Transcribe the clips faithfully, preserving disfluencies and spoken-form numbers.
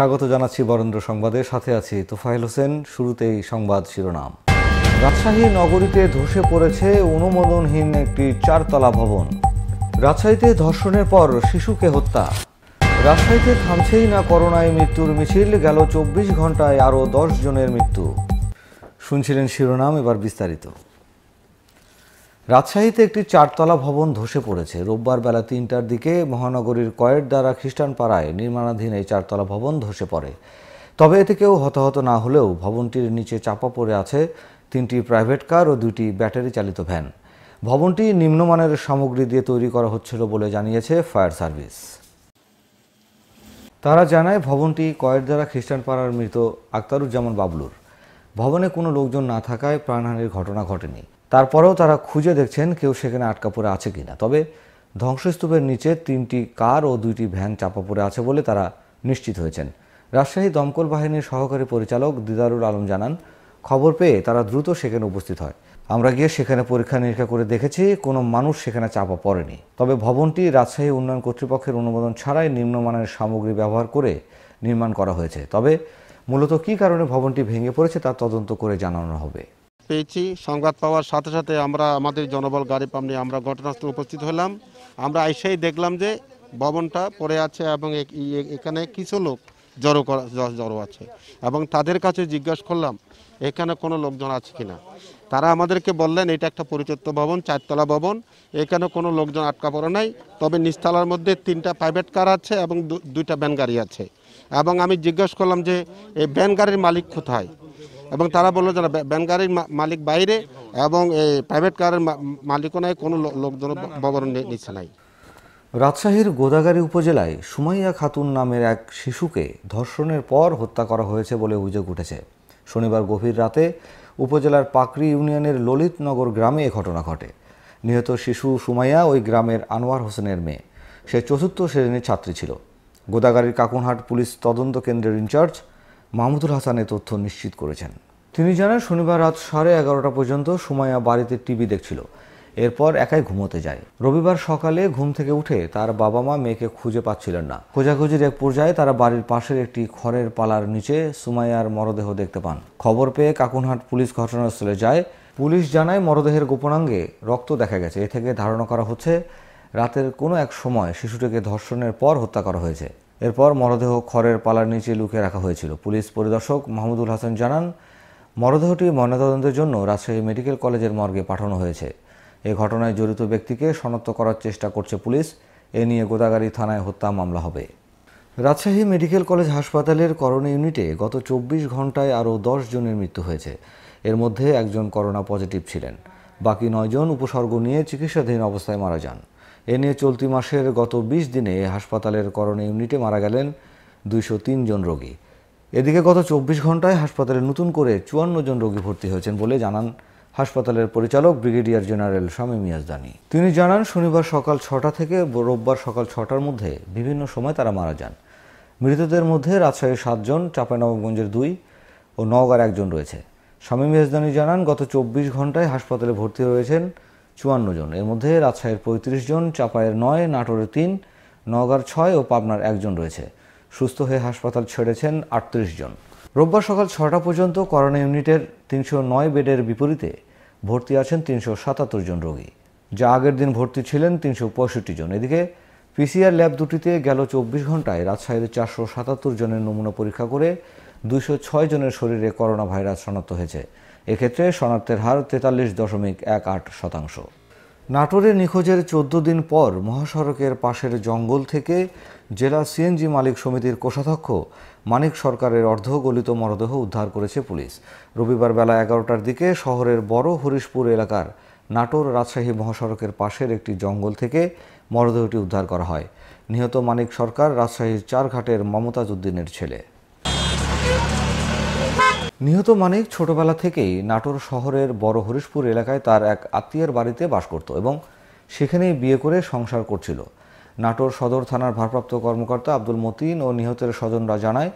স্বাগত জানাচ্ছি বরেন্দ্র সংবাদে, সাথে আছি তোফায়েল হোসেন। শুরুতেই সংবাদ শিরোনাম। রাজশাহী নগরীতে ধসে পড়েছে অনুমোদনহীন একটি চারতলা ভবন। রাজশাহীতে ধর্ষণের পর শিশুকে হত্যা। রাজশাহীতে থামছেই না করোনায় মৃত্যুর মিছিল, গেল চব্বিশ ঘন্টায় আরও দশ জনের মৃত্যু। শুনছিলেন শিরোনাম, এবার বিস্তারিত। রাজশাহীতে একটি চারতলা ভবন ধসে পড়েছে। রোববার বেলা তিনটার দিকে মহানগরীর কয়েরদারা খ্রিস্টান পাড়ায় নির্মাণাধীন এই চারতলা ভবন ধসে পড়ে। তবে এতে কেউ হতাহত না হলেও ভবনটির নিচে চাপা পড়ে আছে তিনটি প্রাইভেট কার ও দুটি ব্যাটারি চালিত ভ্যান। ভবনটি নিম্নমানের সামগ্রী দিয়ে তৈরি করা হচ্ছিল বলে জানিয়েছে ফায়ার সার্ভিস। তারা জানায়, ভবনটি কয়েরদারা খ্রিস্টান পাড়ার মৃত আক্তারুজ্জামান বাবলুর। ভবনে কোনো লোকজন না থাকায় প্রাণহানির ঘটনা ঘটেনি। তারপরেও তারা খুঁজে দেখছেন কেউ সেখানে আটকা পড়ে আছে কিনা। তবে ধ্বংসস্তূপের নিচে তিনটি কার ও দুইটি ভ্যান চাপা পড়ে আছে বলে তারা নিশ্চিত হয়েছেন। রাজশাহী দমকল বাহিনীর সহকারী পরিচালক দিদারুল আলম জানান, খবর পেয়ে তারা দ্রুত সেখানে উপস্থিত হয়। আমরা গিয়ে সেখানে পরীক্ষা নিরীক্ষা করে দেখেছি কোনো মানুষ সেখানে চাপা পড়েনি। তবে ভবনটি রাজশাহী উন্নয়ন কর্তৃপক্ষের অনুমোদন ছাড়াই নিম্নমানের সামগ্রী ব্যবহার করে নির্মাণ করা হয়েছে। তবে মূলত কী কারণে ভবনটি ভেঙে পড়েছে তা তদন্ত করে জানানো হবে। পেয়েছি সংবাদ পাওয়ার সাথে সাথে আমরা আমাদের জনবল গাড়ি পাম নিয়ে আমরা ঘটনাস্থলে উপস্থিত হলাম। আমরা এসেই দেখলাম যে ভবনটা পড়ে আছে এবং এখানে কিছু লোক জড়ো করা জড়ো আছে এবং তাদের কাছে জিজ্ঞাসা করলাম এখানে কোনো লোকজন আছে কিনা। তারা আমাদেরকে বললেন এটা একটা পরিত্যক্ত ভবন, চারতলা ভবন, এখানে কোনো লোকজন আটকা পড়ে নাই। তবে নিচতলার মধ্যে তিনটা প্রাইভেট কার আছে এবং দুইটা ভ্যান গাড়ি আছে। এবং আমি জিজ্ঞাসা করলাম যে এই ভ্যান গাড়ির মালিক কোথায়, এবং তারা বললো যারা ভ্যান গাড়ির মালিক বাইরে এবং এই প্রাইভেট কারের মালিকও নাই, কোনো লোকজন ভবন নিচে নাই। রাজশাহীর গোদাগাড়ী উপজেলায় সুমাইয়া খাতুন নামের এক শিশুকে ধর্ষণের পর হত্যা করা হয়েছে বলে অভিযোগ উঠেছে। শনিবার গভীর রাতে উপজেলার পাকড়ি ইউনিয়নের ললিতনগর গ্রামে এ ঘটনা ঘটে। নিহত শিশু সুমাইয়া ওই গ্রামের আনোয়ার হোসেনের মেয়ে। সে চতুর্থ শ্রেণীর ছাত্রী ছিল। গোদাগাড়ির কাকুনহাট পুলিশ তদন্ত কেন্দ্রের ইনচার্জ মাহমুদুল হাসান এ তথ্য নিশ্চিত করেছেন। তিনি জানান, শনিবার রাত সাড়ে এগারোটা পর্যন্ত সুমাইয়া বাড়িতে টিভি দেখছিল। এরপর একাই ঘুমোতে যায়। রবিবার সকালে ঘুম থেকে উঠে তার বাবা মা মেয়েকে খুঁজে পাচ্ছিলেন না। খোঁজাখুঁজির এক পর্যায়ে তারা বাড়ির পাশের একটি খড়ের পালার নিচে সুমাইয়ার মরদেহ দেখতে পান। খবর পেয়ে কাকুনহাট পুলিশ ঘটনাস্থলে যায়। পুলিশ জানায়, মরদেহের গোপনাঙ্গে রক্ত দেখা গেছে। এ থেকে ধারণা করা হচ্ছে রাতের কোনো এক সময় শিশুটিকে ধর্ষণের পর হত্যা করা হয়েছে। এরপর মরদেহ খড়ের পালার নিচে লুকিয়ে রাখা হয়েছিল। পুলিশ পরিদর্শক মাহমুদুল হাসান জানান, মরদেহটি ময়নাতদন্তের জন্য রাজশাহী মেডিকেল কলেজের মর্গে পাঠানো হয়েছে। এ ঘটনায় জড়িত ব্যক্তিকে শনাক্ত করার চেষ্টা করছে পুলিশ। এ নিয়ে গোদাগাড়ী থানায় হত্যা মামলা হবে। রাজশাহী মেডিকেল কলেজ হাসপাতালের করোনা ইউনিটে গত চব্বিশ ঘন্টায় আরও দশ জনের মৃত্যু হয়েছে। এর মধ্যে একজন করোনা পজিটিভ ছিলেন। বাকি নয়জন উপসর্গ নিয়ে চিকিৎসাধীন অবস্থায় মারা যান। এ নিয়ে চলতি মাসের গত বিশ দিনে হাসপাতালের করোনা ইউনিটে মারা গেলেন দুইশো তিন জন রোগী। এদিকে গত চব্বিশ ঘন্টায় হাসপাতালে নতুন করে চুয়ান্ন জন রোগী ভর্তি হয়েছেন বলে জানান হাসপাতালের পরিচালক ব্রিগেডিয়ার জেনারেল শামীম ইয়াজদানি। তিনি জানান, শনিবার সকাল ছটা থেকে রোববার সকাল ছটার মধ্যে বিভিন্ন সময় তারা মারা যান। মৃতদের মধ্যে রাজশাহীর সাতজন, চাঁপাইনবাবগঞ্জের দুই ও নওগাঁর একজন রয়েছে। শামীম ইয়াজদানি জানান, গত চব্বিশ ঘন্টায় হাসপাতালে ভর্তি হয়েছেন চুয়ান্ন জন। এর মধ্যে রাজশাহীর পঁয়ত্রিশ জন, চাঁপাইয়ের নয়, নাটোরের তিন, নওগাঁর ছয় ও পাবনার একজন রয়েছে। সুস্থ হয়ে হাসপাতাল ছেড়েছেন আটত্রিশ জন। রোববার সকাল ছটা পর্যন্ত করোনা ইউনিটের তিনশো নয় বেডের বিপরীতে ভর্তি আছেন তিনশো সাতাত্তর জন রোগী, যা আগের দিন ভর্তি ছিলেন তিনশো পঁয়ষট্টি জন। এদিকে পিসিআর ল্যাব দুটিতে গেল চব্বিশ ঘন্টায় রাজশাহীর চারশো সাতাত্তর জনের নমুনা পরীক্ষা করে দুইশো ছয় জনের শরীরে করোনা ভাইরাস শনাক্ত হয়েছে। এক্ষেত্রে শনাক্তের হার তেতাল্লিশ দশমিক এক আট শতাংশ। নাটোরে নিখোঁজের চোদ্দ দিন পর মহাসড়কের পাশের জঙ্গল থেকে জেলা সিএনজি মালিক সমিতির কোষাধ্যক্ষ মানিক সরকারের অর্ধগলিত মরদেহ উদ্ধার করেছে পুলিশ। রবিবার বেলা এগারোটার দিকে শহরের বড় হরিশপুর এলাকার নাটোর রাজশাহী মহাসড়কের পাশের একটি জঙ্গল থেকে মরদেহটি উদ্ধার করা হয়। নিহত মানিক সরকার রাজশাহীর চারঘাটের মমতাজ উদ্দিনের ছেলে। নিহত মানিক ছোটবেলা থেকেই নাটোর শহরের বড় হরিশপুর এলাকায় তার এক আত্মীয়ের বাড়িতে বাস করত এবং সেখানেই বিয়ে করে সংসার করছিল। নাটোর সদর থানার ভারপ্রাপ্ত কর্মকর্তা আব্দুল মতিন ও নিহতের স্বজনরা জানায়,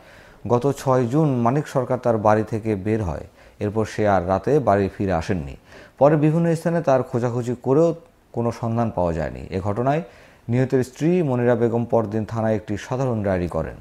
গত ছয় জুন মানিক সরকার তার বাড়ি থেকে বের হয়। এরপর সে আর রাতে বাড়ি ফিরে আসেননি। পরে বিভিন্ন স্থানে তার খোঁজাখুঁজি করেও কোনো সন্ধান পাওয়া যায়নি। এ ঘটনায় নিহতের স্ত্রী মনিরা বেগম পরদিন থানায় একটি সাধারণ ডায়েরি করেন।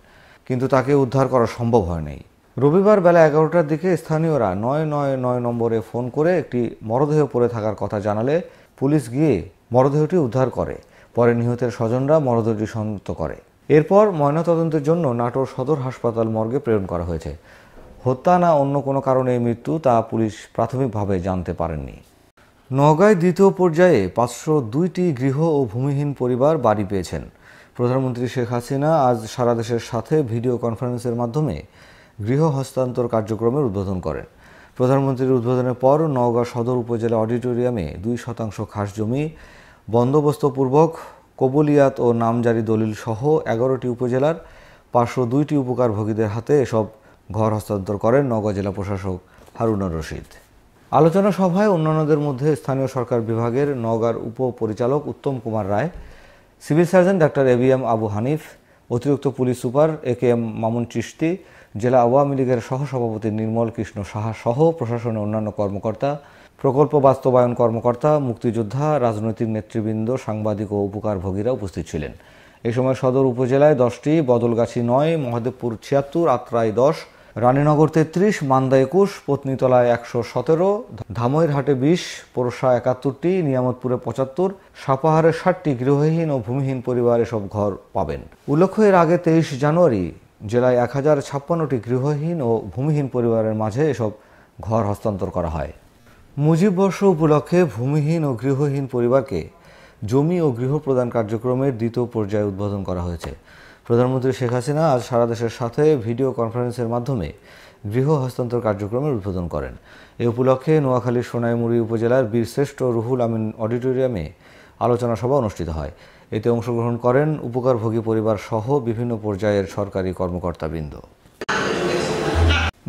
কিন্তু তাকে উদ্ধার করা সম্ভব হয় নাই। রবিবার বেলা এগারোটার দিকে স্থানীয়রা নয় নয় নয় নম্বরে ফোন করে একটি মরদেহ পড়ে থাকার কথা জানালে পুলিশ গিয়ে মরদেহটি উদ্ধার করে। পরে নিহতের স্বজনরা মরদেহটি শনাক্ত করে। এরপর ময়নাতদন্তের জন্য নাটোর সদর হাসপাতাল মর্গে প্রেরণ করা হয়েছে। হত্যা না অন্য কোনো কারণে মৃত্যু তা পুলিশ প্রাথমিকভাবে জানতে পারেননি। নওগাঁয় দ্বিতীয় পর্যায়ে পাঁচশো দুইটি গৃহ ও ভূমিহীন পরিবার বাড়ি পেয়েছেন। প্রধানমন্ত্রী শেখ হাসিনা আজ সারা দেশের সাথে ভিডিও কনফারেন্সের মাধ্যমে গৃহ হস্তান্তর কার্যক্রমের উদ্বোধন করেন। প্রধানমন্ত্রীর উদ্বোধনের পর নওগাঁ সদর উপজেলা অডিটোরিয়ামে দুই শতাংশ খাস জমি বন্দোবস্তপূর্বক কবুলিয়াত ও নামজারি দলিল সহ এগারোটি উপজেলার পাঁচশো দুইটি উপকারভোগীদের হাতে এসব ঘর হস্তান্তর করেন নওগাঁ জেলা প্রশাসক হারুনুর রশিদ। আলোচনা সভায় অন্যান্যদের মধ্যে স্থানীয় সরকার বিভাগের নওগাঁর উপপরিচালক Uttam Kumar Roy, civil surgeon doctor A B M Abu Hanif, অতিরিক্ত police super A K M Mamun Chishti, জেলা আওয়ামী লীগের সহসভাপতি নির্মল কৃষ্ণ সাহা সহ প্রশাসনের অন্যান্য কর্মকর্তা, প্রকল্প বাস্তবায়ন কর্মকর্তা, মুক্তিযোদ্ধা, রাজনৈতিক নেতৃবৃন্দ, সাংবাদিক ও উপকারভোগীরা উপস্থিত ছিলেন। এই সময় সদর উপজেলায় দশটি, বদলগাছি নয়, মহাদেবপুর ছিয়াত্তর, আত্রাই দশ, রানীনগর তেত্রিশ, মান্দা একুশ, পত্নীতলায় একশো সতেরো, ধামইরহাটে বিশ, পোরশা একাত্তরটি, নিয়ামতপুরে পঁচাত্তর, সাপাহারে ষাটটি গৃহহীন ও ভূমিহীন পরিবার এসব ঘর পাবেন। উল্লেখ্য, এর আগে তেইশ জানুয়ারি জেলায় এক হাজার ছাপ্পান্নটি গৃহহীন ও ভূমিহীন পরিবারের মাঝে এসব ঘর হস্তান্তর করা হয়। মুজিব বর্ষ উপলক্ষে ভূমিহীন ও গৃহহীন পরিবারকে জমি ও গৃহ প্রদান কার্যক্রমের দ্বিতীয় পর্যায়ে উদ্বোধন করা হয়েছে। প্রধানমন্ত্রী শেখ হাসিনা আজ সারা দেশের সাথে ভিডিও কনফারেন্সের মাধ্যমে গৃহ হস্তান্তর কার্যক্রমের উদ্বোধন করেন। এ উপলক্ষে নোয়াখালীর সোনাইমুড়ি উপজেলার বীরশ্রেষ্ঠ রুহুল আমিন অডিটোরিয়ামে আলোচনা সভা অনুষ্ঠিত হয়। এতে অংশগ্রহণ করেন উপকারভোগী পরিবার সহ বিভিন্ন পর্যায়ের সরকারি কর্মকর্তাবৃন্দ।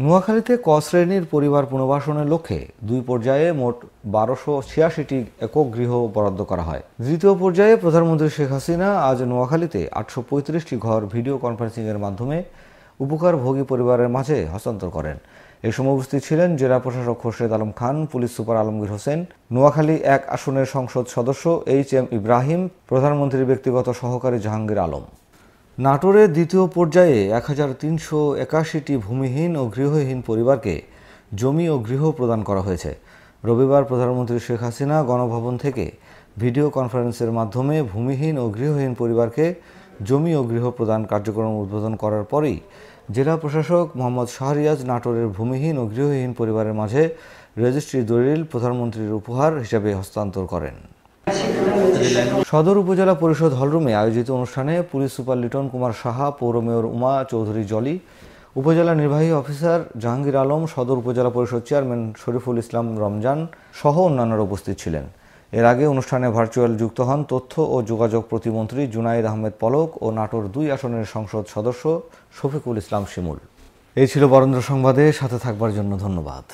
নোয়াখালীতে ক শ্রেণীর পরিবার পুনর্বাসনের লক্ষ্যে দুই পর্যায়ে মোট বারোশো ছিয়াশিটি একক গৃহ বরাদ্দ করা হয়। দ্বিতীয় পর্যায়ে প্রধানমন্ত্রী শেখ হাসিনা আজ নোয়াখালীতে আটশো পঁয়ত্রিশটি ঘর ভিডিও কনফারেন্সিংয়ের মাধ্যমে উপকারভোগী পরিবারের মাঝে হস্তান্তর করেন। এ সময় উপস্থিত ছিলেন জেলা প্রশাসক খোরশেদ আলম খান, পুলিশ সুপার আলমগীর হোসেন, নোয়াখালী এক আসনের সংসদ সদস্য এইচ এম ইব্রাহিম, প্রধানমন্ত্রীর ব্যক্তিগত সহকারী জাহাঙ্গীর আলম। নাটোরের দ্বিতীয় পর্যায়ে এক হাজার তিনশো একাশিটি ভূমিহীন ও গৃহহীন পরিবারকে জমি ও গৃহ প্রদান করা হয়েছে। রবিবার প্রধানমন্ত্রী শেখ হাসিনা গণভবন থেকে ভিডিও কনফারেন্সের মাধ্যমে ভূমিহীন ও গৃহহীন পরিবারকে জমি ও গৃহ প্রদান কার্যক্রম উদ্বোধন করার পরেই জেলা প্রশাসক মোহাম্মদ শাহরিয়াজ নাটোরের ভূমিহীন ও গৃহহীন পরিবারের মাঝে রেজিস্ট্রি দলিল প্রধানমন্ত্রীর উপহার হিসাবে হস্তান্তর করেন। সদর উপজেলা পরিষদ হলরুমে আয়োজিত অনুষ্ঠানে পুলিশ সুপার লিটন কুমার সাহা, পৌর মেয়র উমা চৌধুরী জলি, উপজেলা নির্বাহী অফিসার জাহাঙ্গীর আলম, সদর উপজেলা পরিষদ চেয়ারম্যান শরীফুল ইসলাম রমজান সহ অন্যান্যরা উপস্থিত ছিলেন। এর আগে অনুষ্ঠানে ভার্চুয়াল যুক্ত হন তথ্য ও যোগাযোগ প্রতিমন্ত্রী জুনায়েদ আহমেদ পলক ও নাটোর দুই আসনের সংসদ সদস্য শফিকুল ইসলাম শিমুল। এই ছিল বরেন্দ্র সংবাদে। সাথে থাকবার জন্য ধন্যবাদ।